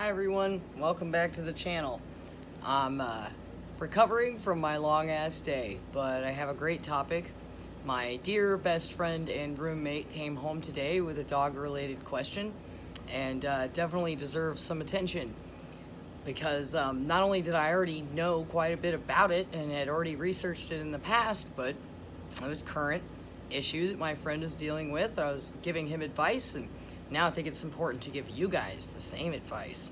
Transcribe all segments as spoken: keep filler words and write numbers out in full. Hi everyone, welcome back to the channel. I'm uh, recovering from my long ass day, but I have a great topic. My dear best friend and roommate came home today with a dog related question and uh, definitely deserves some attention because um, not only did I already know quite a bit about it and had already researched it in the past, but it was a current issue that my friend is dealing with. I was giving him advice and now I think it's important to give you guys the same advice.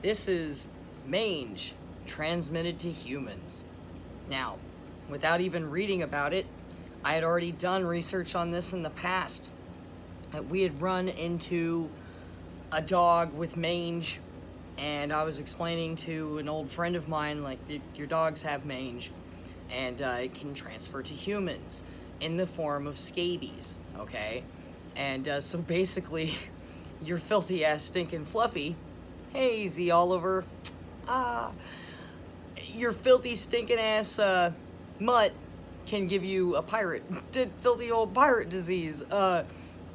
This is mange transmitted to humans. Now, without even reading about it, I had already done research on this in the past. We had run into a dog with mange, and I was explaining to an old friend of mine, like, your dogs have mange, and uh, it can transfer to humans in the form of scabies, okay? And uh, so basically, your filthy ass stinking Fluffy, hey Z Oliver, ah, your filthy stinking ass uh, mutt can give you a pirate, filthy old pirate disease. Uh,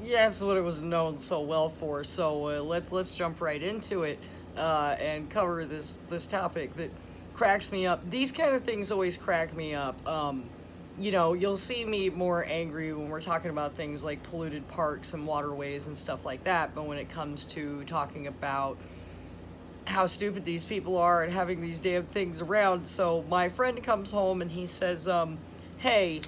yeah, that's what it was known so well for. So uh, let's let's jump right into it uh, and cover this this topic that cracks me up. These kind of things always crack me up. Um, You know, you'll see me more angry when we're talking about things like polluted parks and waterways and stuff like that, but when it comes to talking about how stupid these people are and having these damn things around, so my friend comes home and he says, um, hey,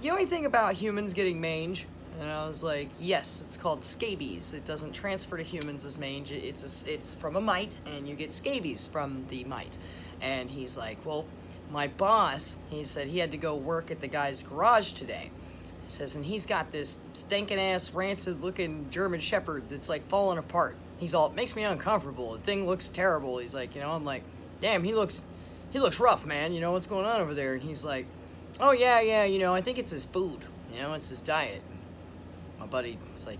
you know anything about humans getting mange? And I was like, yes, it's called scabies. It doesn't transfer to humans as mange. It's, a, it's from a mite, and you get scabies from the mite. And he's like, well, my boss, he said he had to go work at the guy's garage today. He says, and he's got this stinking ass, rancid looking German Shepherd that's like falling apart. He's all, it makes me uncomfortable. The thing looks terrible. He's like, you know, I'm like, damn, he looks, he looks rough, man. You know, what's going on over there? And he's like, oh yeah, yeah, you know, I think it's his food. You know, it's his diet. My buddy was like,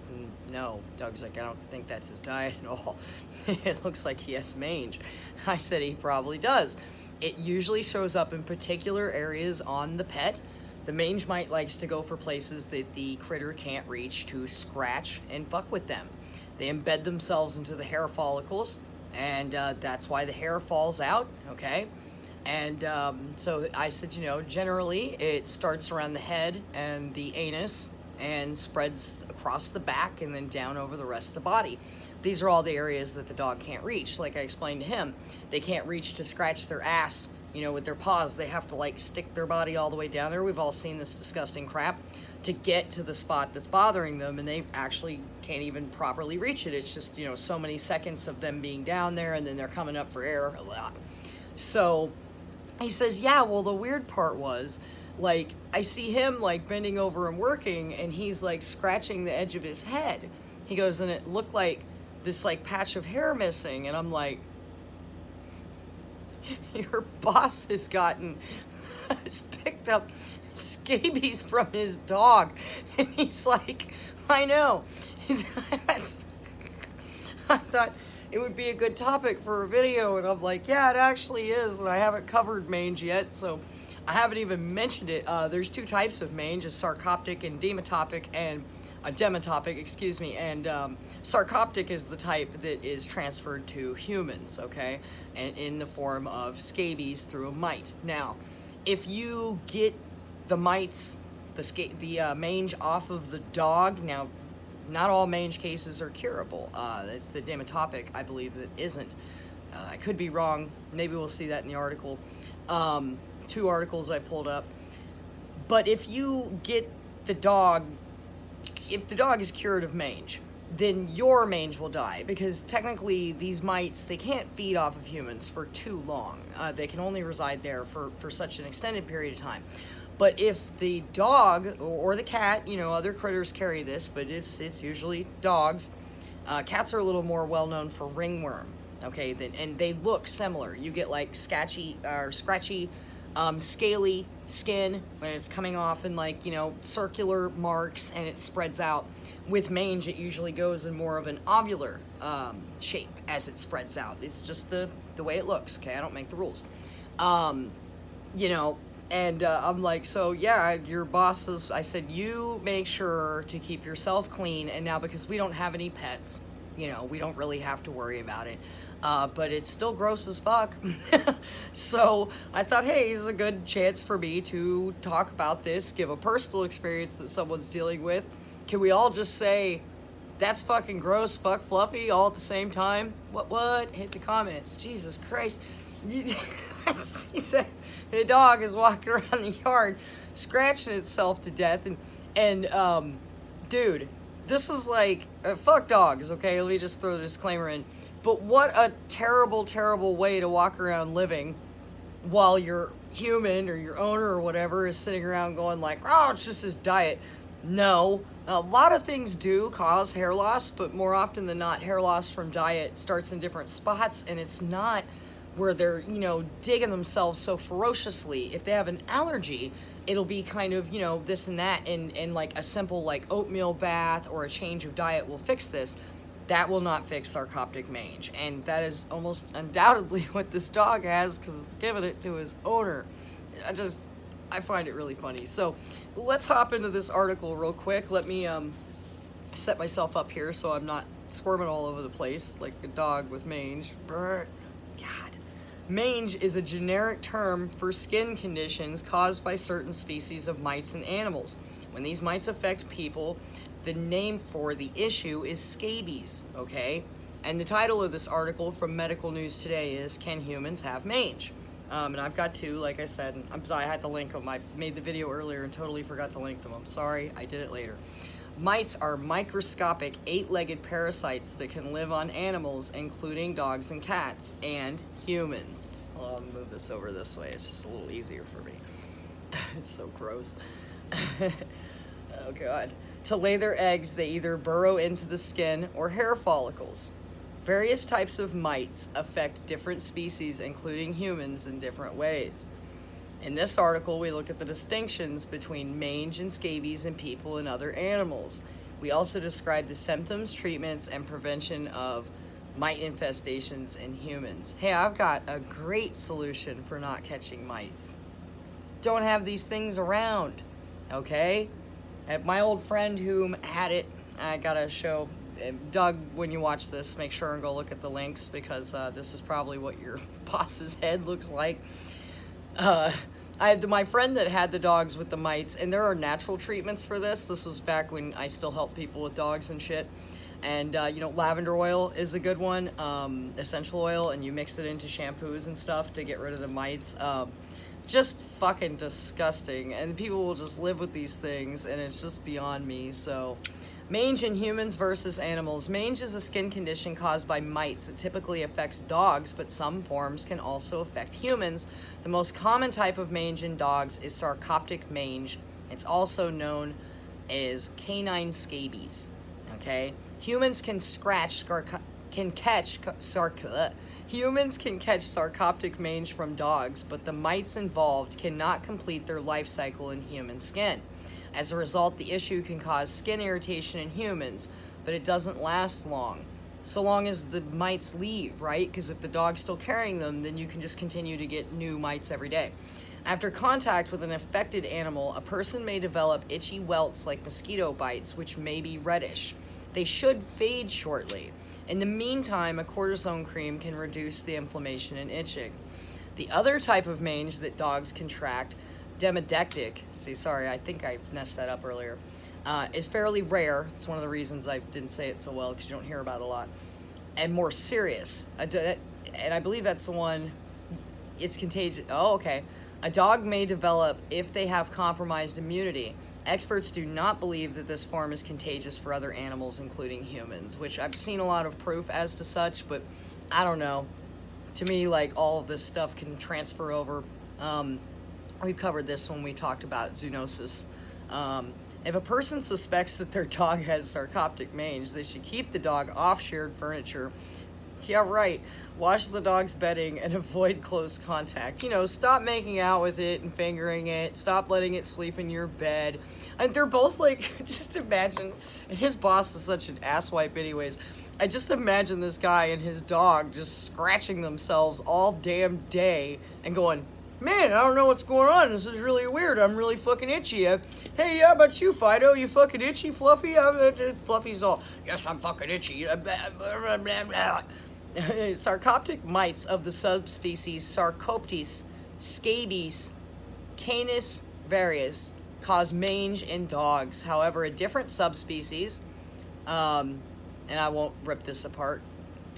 no. Doug's like, I don't think that's his diet at all. It looks like he has mange. I said he probably does. It usually shows up in particular areas on the pet. The mange mite likes to go for places that the critter can't reach to scratch and fuck with them. They embed themselves into the hair follicles, and uh, that's why the hair falls out, okay? And um, so I said, you know, generally it starts around the head and the anus and spreads across the back and then down over the rest of the body. These are all the areas that the dog can't reach. Like I explained to him, they can't reach to scratch their ass, you know, with their paws. They have to like stick their body all the way down there. We've all seen this disgusting crap to get to the spot that's bothering them, and they actually can't even properly reach it. It's just, you know, so many seconds of them being down there and then they're coming up for air. So he says, yeah, well, the weird part was, like, I see him like bending over and working, and he's like scratching the edge of his head. He goes, and it looked like this like patch of hair missing. And I'm like, your boss has gotten, has picked up scabies from his dog. And he's like, I know. He's, I thought it would be a good topic for a video. And I'm like, yeah, it actually is. And I haven't covered mange yet, so I haven't even mentioned it. Uh, there's two types of mange, a sarcoptic and dematopic, and a dematopic, excuse me, and um, sarcoptic is the type that is transferred to humans, okay, and in the form of scabies through a mite. Now, if you get the mites, the, sca the uh, mange off of the dog, now, not all mange cases are curable. Uh, it's the dematopic, I believe, that isn't. Uh, I could be wrong. Maybe we'll see that in the article. Um, two articles I pulled up. But if you get the dog, if the dog is cured of mange, then your mange will die, because technically these mites, they can't feed off of humans for too long. Uh, they can only reside there for, for such an extended period of time. But if the dog or the cat, you know, other critters carry this, but it's, it's usually dogs. Uh, cats are a little more well known for ringworm, okay, then, and they look similar. You get like scratchy, or uh, scratchy, Um, scaly skin when it's coming off in, like, you know, circular marks, and it spreads out. With mange, it usually goes in more of an ovular um, shape as it spreads out. It's just the, the way it looks, okay? I don't make the rules. Um, you know, and uh, I'm like, so yeah, your boss was, I said, you make sure to keep yourself clean, and now because we don't have any pets, you know, we don't really have to worry about it. Uh, but it's still gross as fuck. So I thought, hey, this is a good chance for me to talk about this, give a personal experience that someone's dealing with. Can we all just say, that's fucking gross, fuck Fluffy, all at the same time? What, what? Hit the comments. Jesus Christ. He said the dog is walking around the yard, scratching itself to death. And, and um, dude, this is like, uh, fuck dogs, okay? Let me just throw the disclaimer in. But what a terrible, terrible way to walk around living while your human or your owner or whatever is sitting around going like, oh, it's just his diet. No, a lot of things do cause hair loss, but more often than not, hair loss from diet starts in different spots, and it's not where they're, you know, digging themselves so ferociously. If they have an allergy, it'll be kind of, you know, this and that, and, and like a simple like oatmeal bath or a change of diet will fix this. That will not fix sarcoptic mange, and that is almost undoubtedly what this dog has, because it's given it to his owner. I just, I find it really funny. So let's hop into this article real quick. Let me um, set myself up here so I'm not squirming all over the place like a dog with mange. God. Mange is a generic term for skin conditions caused by certain species of mites in animals. When these mites affect people, the name for the issue is scabies, okay? And the title of this article from Medical News Today is, Can Humans Have Mange? Um, and I've got two, like I said, and I'm sorry, I had to link them. I made the video earlier and totally forgot to link them. I'm sorry, I did it later. Mites are microscopic eight-legged parasites that can live on animals, including dogs and cats, and humans. I'll move this over this way, it's just a little easier for me. It's so gross. Oh God. To lay their eggs, they either burrow into the skin or hair follicles. Various types of mites affect different species, including humans, in different ways. In this article, we look at the distinctions between mange and scabies in people and other animals. We also describe the symptoms, treatments, and prevention of mite infestations in humans. Hey, I've got a great solution for not catching mites. Don't have these things around, okay? At my old friend who had it, I gotta show, Doug, when you watch this, make sure and go look at the links, because uh, this is probably what your boss's head looks like. Uh, I had my friend that had the dogs with the mites, and there are natural treatments for this. This was back when I still helped people with dogs and shit. And, uh, you know, lavender oil is a good one, um, essential oil, and you mix it into shampoos and stuff to get rid of the mites. Um, just fucking disgusting, and people will just live with these things, and it's just beyond me. So mange in humans versus animals. Mange is a skin condition caused by mites. It typically affects dogs, but some forms can also affect humans. The most common type of mange in dogs is sarcoptic mange. It's also known as canine scabies. Okay, humans can scratch can catch sarc Humans can catch sarcoptic mange from dogs, but the mites involved cannot complete their life cycle in human skin. As a result, the issue can cause skin irritation in humans, but it doesn't last long. So long as the mites leave, right? Because if the dog's still carrying them, then you can just continue to get new mites every day. After contact with an affected animal, a person may develop itchy welts like mosquito bites, which may be reddish. They should fade shortly. In the meantime, a cortisone cream can reduce the inflammation and itching. The other type of mange that dogs contract, demodectic, see, sorry, I think I messed that up earlier, uh, is fairly rare. It's one of the reasons I didn't say it so well, because you don't hear about it a lot. And more serious. And I believe that's the one, it's contagious. Oh, okay. A dog may develop if they have compromised immunity. Experts do not believe that this form is contagious for other animals, including humans, which I've seen a lot of proof as to such, but I don't know. To me, like, all of this stuff can transfer over. Um, we covered this when we talked about zoonosis. Um, if a person suspects that their dog has sarcoptic mange, they should keep the dog off shared furniture. Yeah, right. Wash the dog's bedding and avoid close contact. You know, stop making out with it and fingering it. Stop letting it sleep in your bed. And they're both like, just imagine, and his boss is such an asswipe anyways. I just imagine this guy and his dog just scratching themselves all damn day and going, man, I don't know what's going on. This is really weird. I'm really fucking itchy. I, hey, how about you, Fido? You fucking itchy, Fluffy? I, uh, Fluffy's all, yes, I'm fucking itchy. Sarcoptic mites of the subspecies Sarcoptes scabiei canis varius cause mange in dogs. However, a different subspecies, um, and I won't rip this apart.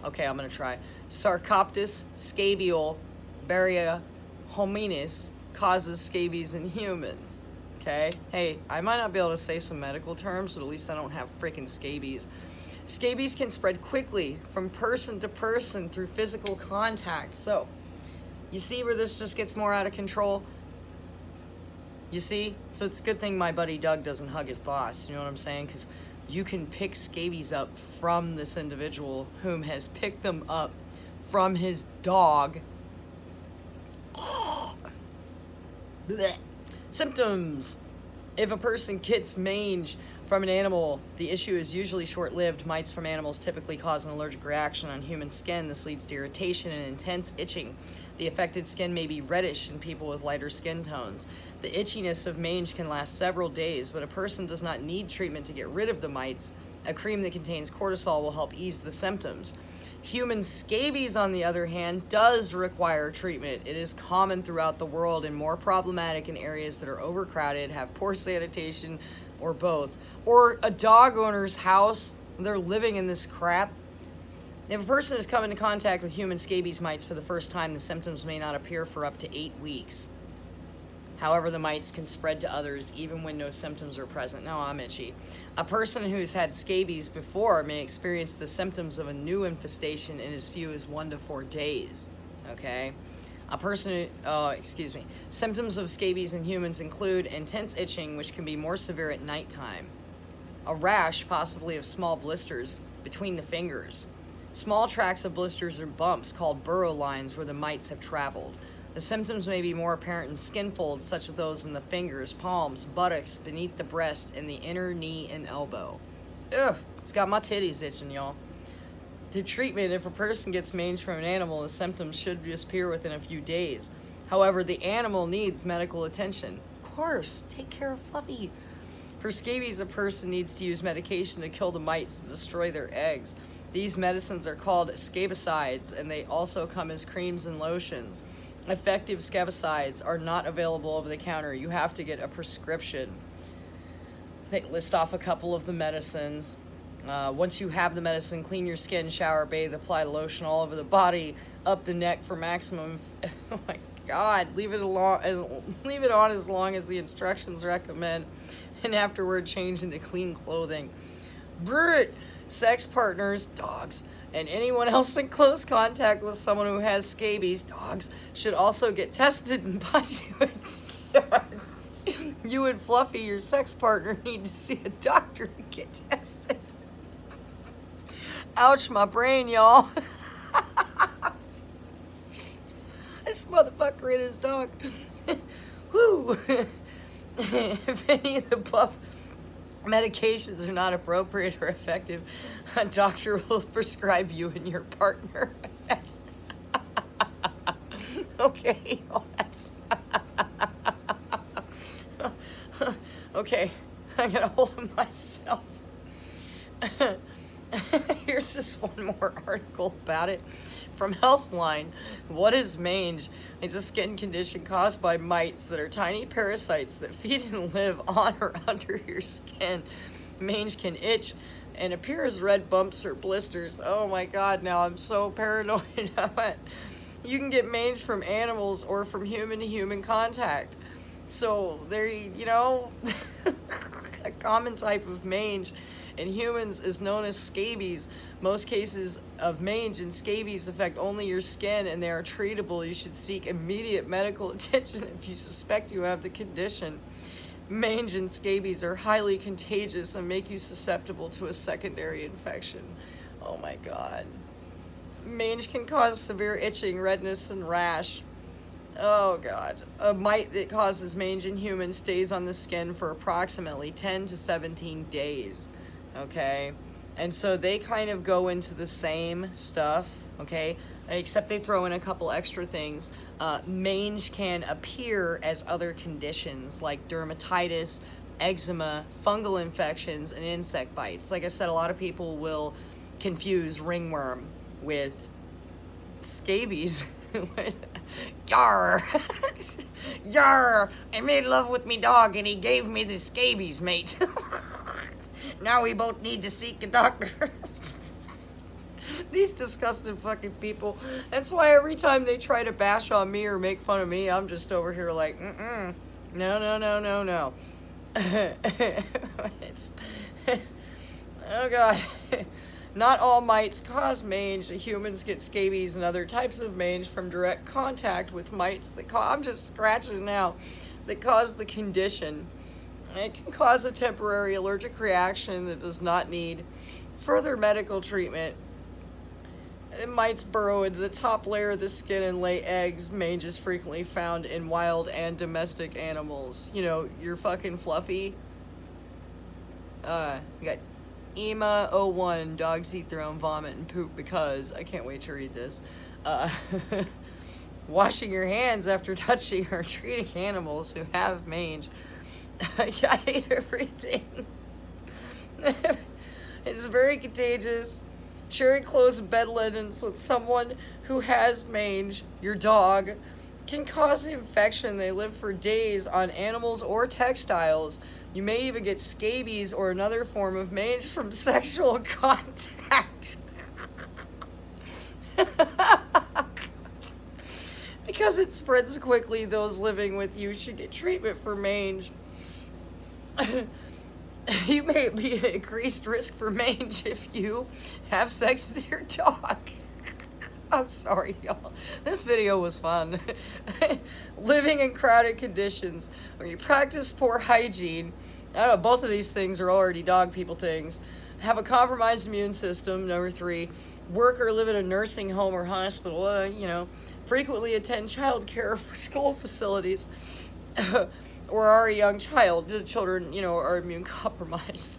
Okay, I'm going to try. Sarcoptes scabiei canis hominis causes scabies in humans. Okay? Hey, I might not be able to say some medical terms, but at least I don't have freaking scabies. Scabies can spread quickly from person to person through physical contact. So, you see where this just gets more out of control? You see? So it's a good thing my buddy Doug doesn't hug his boss. You know what I'm saying? Because you can pick scabies up from this individual whom has picked them up from his dog. Blech. Symptoms. If a person gets mange from an animal, the issue is usually short-lived. Mites from animals typically cause an allergic reaction on human skin. This leads to irritation and intense itching. The affected skin may be reddish in people with lighter skin tones. The itchiness of mange can last several days, but a person does not need treatment to get rid of the mites. A cream that contains cortisol will help ease the symptoms. Human scabies, on the other hand, does require treatment. It is common throughout the world and more problematic in areas that are overcrowded, have poor sanitation, or both. Or a dog owner's house, they're living in this crap. If a person has come into contact with human scabies mites for the first time, the symptoms may not appear for up to eight weeks. However, the mites can spread to others even when no symptoms are present. Now I'm itchy. A person who's had scabies before may experience the symptoms of a new infestation in as few as one to four days. Okay? A person, uh, excuse me. Symptoms of scabies in humans include intense itching, which can be more severe at nighttime. A rash, possibly of small blisters, between the fingers. Small tracks of blisters or bumps called burrow lines where the mites have traveled. The symptoms may be more apparent in skin folds, such as those in the fingers, palms, buttocks, beneath the breast, and the inner knee and elbow. Ugh, it's got my titties itching, y'all. The treatment, if a person gets mange from an animal, the symptoms should disappear within a few days. However, the animal needs medical attention. Of course, take care of Fluffy. For scabies, a person needs to use medication to kill the mites and destroy their eggs. These medicines are called scabicides, and they also come as creams and lotions. Effective scabicides are not available over the counter. You have to get a prescription. They list off a couple of the medicines. Uh, once you have the medicine, clean your skin, shower, bathe, apply lotion all over the body, up the neck for maximum. Oh my God! Leave it alone. Leave it on as long as the instructions recommend, and afterward change into clean clothing. Brrrt. Sex partners, dogs, and anyone else in close contact with someone who has scabies, dogs, should also get tested and positive. You and Fluffy, your sex partner, need to see a doctor to get tested. Ouch, my brain, y'all. This motherfucker and his dog. Woo. If any of the buff medications are not appropriate or effective, a doctor will prescribe you and your partner. That's okay. Oh, that's okay. I gotta hold of myself. Here's just one more article about it from Healthline. What is mange? It's a skin condition caused by mites that are tiny parasites that feed and live on or under your skin. Mange can itch and appear as red bumps or blisters. Oh my God, now I'm so paranoid. You can get mange from animals or from human to human contact. So there, you know, a common type of mange in humans is known as scabies. Most cases of mange and scabies affect only your skin and they are treatable. You should seek immediate medical attention if you suspect you have the condition. Mange and scabies are highly contagious and make you susceptible to a secondary infection. Oh my God. Mange can cause severe itching, redness, and rash. Oh God. A mite that causes mange in humans stays on the skin for approximately ten to seventeen days. Okay, and so they kind of go into the same stuff okay? Except they throw in a couple extra things. Uh, mange can appear as other conditions like dermatitis, eczema, fungal infections, and insect bites. Like I said, a lot of people will confuse ringworm with scabies. Yar, yar, I made love with me dog and he gave me the scabies, mate. Now we both need to seek a doctor. These disgusting fucking people. That's why every time they try to bash on me or make fun of me, I'm just over here like, mm-mm, no, no, no, no, no. It's, oh God. Not all mites cause mange. Humans get scabies and other types of mange from direct contact with mites that cause, I'm just scratching now, that cause the condition. It can cause a temporary allergic reaction that does not need further medical treatment. The mites burrow into the top layer of the skin and lay eggs. Mange is frequently found in wild and domestic animals. You know, you're fucking Fluffy. Uh, you got E M A oh one, dogs eat their own vomit and poop because, I can't wait to read this. Uh, washing your hands after touching or treating animals who have mange. I hate everything. It's very contagious. Sharing close bed linens with someone who has mange, your dog, can cause infection. They live for days on animals or textiles. You may even get scabies or another form of mange from sexual contact. Because it spreads quickly, those living with you should get treatment for mange. You may be at increased risk for mange if you have sex with your dog. I'm sorry, y'all. This video was fun. Living in crowded conditions, or you practice poor hygiene. I don't know, both of these things are already dog people things. Have a compromised immune system, number three. Work or live in a nursing home or hospital, uh, you know. Frequently attend child care for school facilities. Or are a young child. The children, you know, are immune compromised.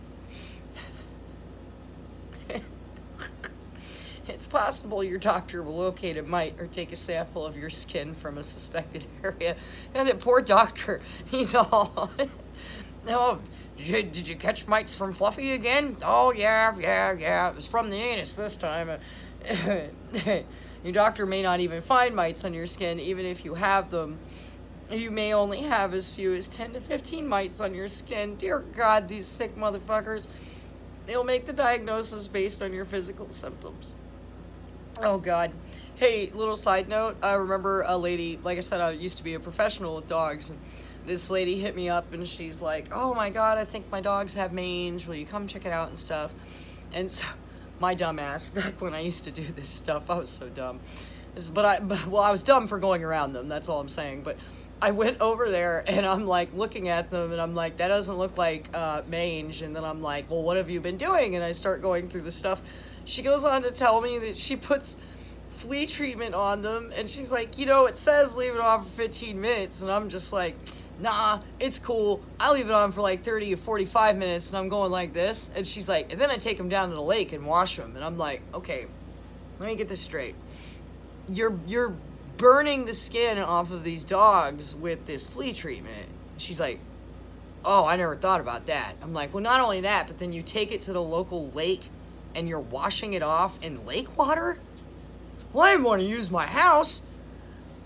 It's possible your doctor will locate a mite or take a sample of your skin from a suspected area. And the poor doctor, he's all, oh, did you, did you catch mites from Fluffy again? Oh, yeah, yeah, yeah, it was from the anus this time. Your doctor may not even find mites on your skin, even if you have them. You may only have as few as ten to fifteen mites on your skin. Dear God, these sick motherfuckers. They'll make the diagnosis based on your physical symptoms. Oh, God. Hey, little side note. I remember a lady, like I said, I used to be a professional with dogs. And this lady hit me up and she's like, oh, my God, I think my dogs have mange. Will you come check it out and stuff? And so, my dumb ass, back when I used to do this stuff, I was so dumb. But I, but, well, I was dumb for going around them. That's all I'm saying. But I went over there and I'm like looking at them and I'm like, that doesn't look like uh, mange. And then I'm like, well, what have you been doing? And I start going through the stuff. She goes on to tell me that she puts flea treatment on them. And she's like, you know, it says leave it on for fifteen minutes. And I'm just like, nah, it's cool. I leave it on for like thirty or forty-five minutes. And I'm going like this. And she's like, and then I take them down to the lake and wash them. And I'm like, okay, let me get this straight. You're, you're, burning the skin off of these dogs with this flea treatment. She's like, oh, I never thought about that. I'm like, well, not only that, but then you take it to the local lake and you're washing it off in lake water? Well, I didn't want to use my house.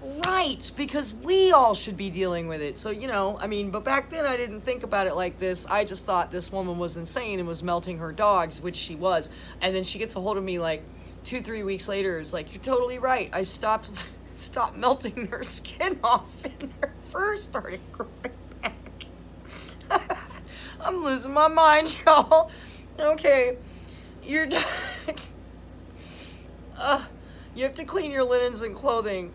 Right, because we all should be dealing with it. So, you know, I mean, but back then I didn't think about it like this. I just thought this woman was insane and was melting her dogs, which she was. And then she gets a hold of me like two, three weeks later. It's like, you're totally right. I stopped... Stop melting their skin off and their fur started growing back. I'm losing my mind, y'all. Okay, you're done. uh, you have to clean your linens and clothing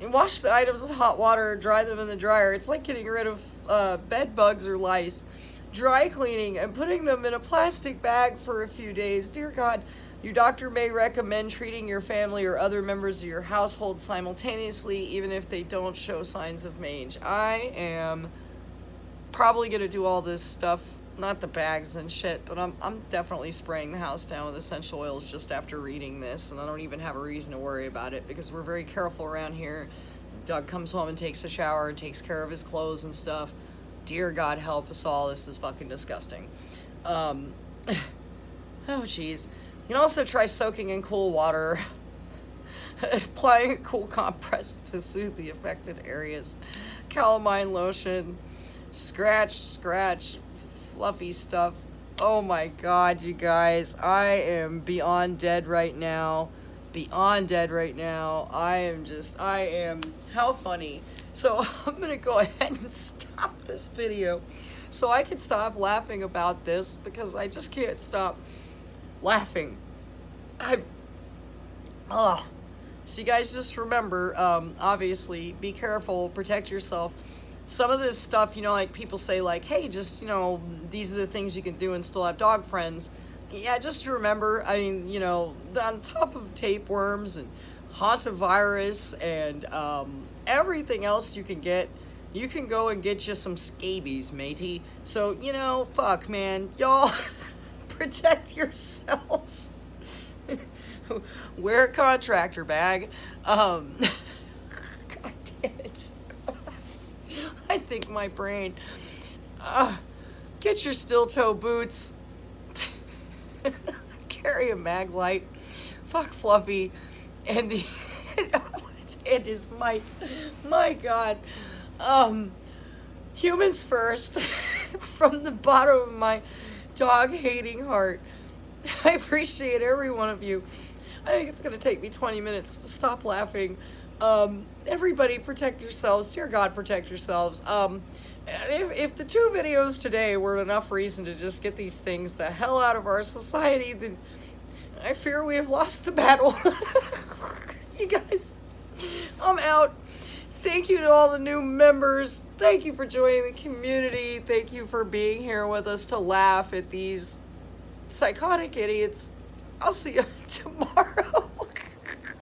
and wash the items in hot water, dry them in the dryer. It's like getting rid of uh, bed bugs or lice. Dry cleaning and putting them in a plastic bag for a few days. Dear God. Your doctor may recommend treating your family or other members of your household simultaneously, even if they don't show signs of mange. I am probably going to do all this stuff not the bags and shit, but I'm, I'm definitely spraying the house down with essential oils just after reading this, and I don't even have a reason to worry about it because we're very careful around here. Doug comes home and takes a shower and takes care of his clothes and stuff. Dear God, help us all. This is fucking disgusting. Um, oh, geez. You can also try soaking in cool water, applying a cool compress to soothe the affected areas, calamine lotion, scratch, scratch, fluffy stuff. Oh my God, you guys, I am beyond dead right now. Beyond dead right now. I am just, I am, how funny. So I'm gonna go ahead and stop this video so I can stop laughing about this, because I just can't stop laughing. I, oh. So you guys just remember, um, obviously, be careful, protect yourself. Some of this stuff, you know, like people say like, hey, just, you know, these are the things you can do and still have dog friends. Yeah, just remember, I mean, you know, on top of tapeworms and hantavirus and um, everything else you can get, you can go and get you some scabies, matey. So, you know, fuck, man, y'all protect yourselves. Wear a contractor bag. Um, God damn it. I think my brain. Uh, get your steel toe boots. Carry a mag light. Fuck Fluffy. And the and his mites. My God. Um, humans first. From the bottom of my dog-hating heart, I appreciate every one of you. I think it's going to take me twenty minutes to stop laughing. Um, everybody protect yourselves. Dear God, protect yourselves. Um, if, if the two videos today were enough reason to just get these things the hell out of our society, then I fear we have lost the battle. You guys, I'm out. Thank you to all the new members. Thank you for joining the community. Thank you for being here with us to laugh at these psychotic idiots. I'll see you tomorrow.